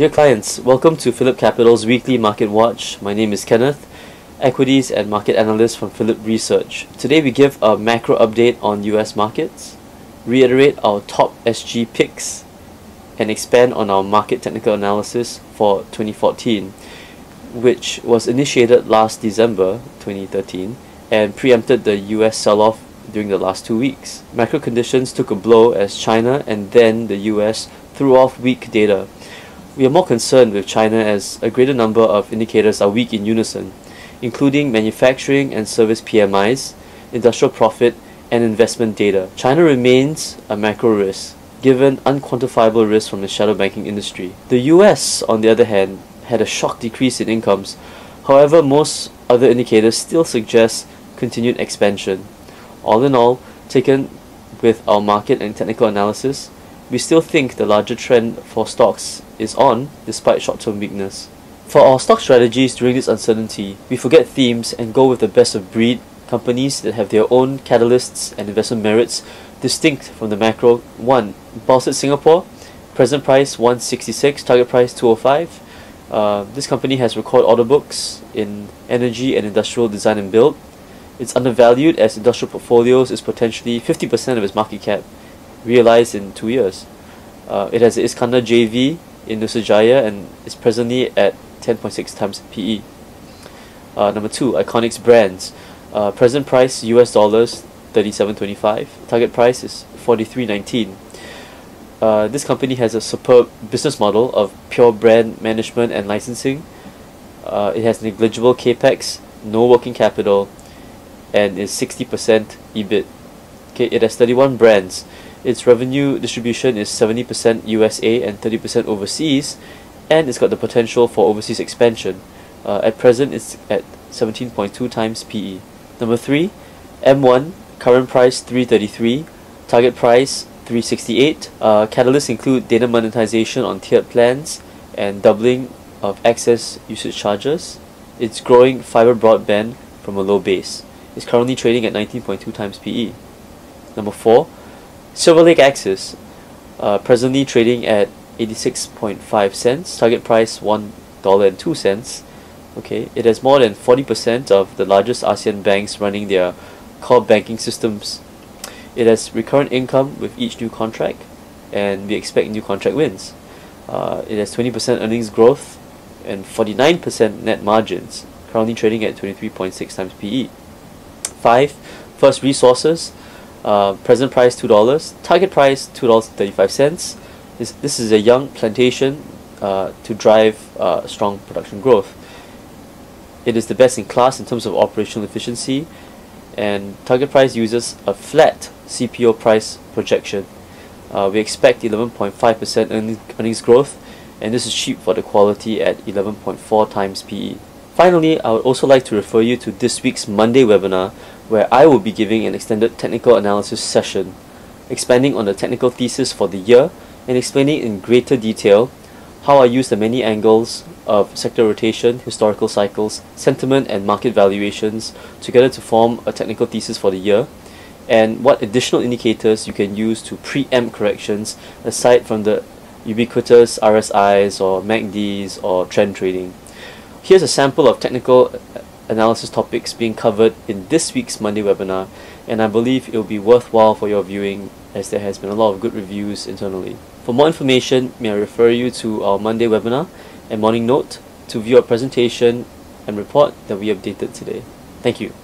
Dear clients, welcome to Phillip Capital's Weekly Market Watch. My name is Kenneth, Equities and Market Analyst from Phillip Research. Today we give a macro update on US markets, reiterate our top SG picks, and expand on our market technical analysis for 2014, which was initiated last December 2013 and preempted the US sell-off during the last 2 weeks. Macro conditions took a blow as China and then the US threw off weak data. We are more concerned with China as a greater number of indicators are weak in unison, including manufacturing and service PMIs, industrial profit, and investment data. China remains a macro risk, given unquantifiable risks from the shadow banking industry. The US, on the other hand, had a shock decrease in incomes. However, most other indicators still suggest continued expansion. All in all, taken with our market and technical analysis, we still think the larger trend for stocks is on despite short-term weakness. For our stock strategies during this uncertainty, we forget themes and go with the best of breed, companies that have their own catalysts and investment merits distinct from the macro. 1. Boustead Singapore, present price 166, target price 205. This company has record order books in energy and industrial design and build. It's undervalued as industrial portfolios is potentially 50% of its market cap, realized in 2 years. It has the Iskander JV in Nusajaya and is presently at 10.6 times PE. Number 2, Iconix Brands. Present price US dollars 37.25. Target price is 43.19. This company has a superb business model of pure brand management and licensing. It has negligible capex, no working capital, and is 60% EBIT. Okay, it has 31 brands. Its revenue distribution is 70% USA and 30% overseas, and it's got the potential for overseas expansion. At present, it's at 17.2 times PE. Number 3, M1, current price 333, target price 368. Catalysts include data monetization on tiered plans and doubling of access usage charges. It's growing fiber broadband from a low base. It's currently trading at 19.2 times PE. Number 4, Silver Lake Axis, presently trading at 86.5 cents, target price $1.02. Okay, it has more than 40% of the largest ASEAN banks running their core banking systems. It has recurrent income with each new contract, and we expect new contract wins. It has 20% earnings growth and 49% net margins. Currently trading at 23.6 times PE. 5. First Resources. Present price $2, target price $2.35. This is a young plantation to drive strong production growth. It is the best in class in terms of operational efficiency, and target price uses a flat CPO price projection. We expect 11.5% earnings growth, and this is cheap for the quality at 11.4 times PE. Finally, I would also like to refer you to this week's Monday webinar, where I will be giving an extended technical analysis session, expanding on the technical thesis for the year and explaining in greater detail how I use the many angles of sector rotation, historical cycles, sentiment and market valuations together to form a technical thesis for the year, and what additional indicators you can use to preempt corrections aside from the ubiquitous RSIs or MACDs or trend trading. Here's a sample of technical analysis topics being covered in this week's Monday webinar, and I believe it will be worthwhile for your viewing as there has been a lot of good reviews internally. For more information, may I refer you to our Monday webinar and morning note to view our presentation and report that we updated today. Thank you.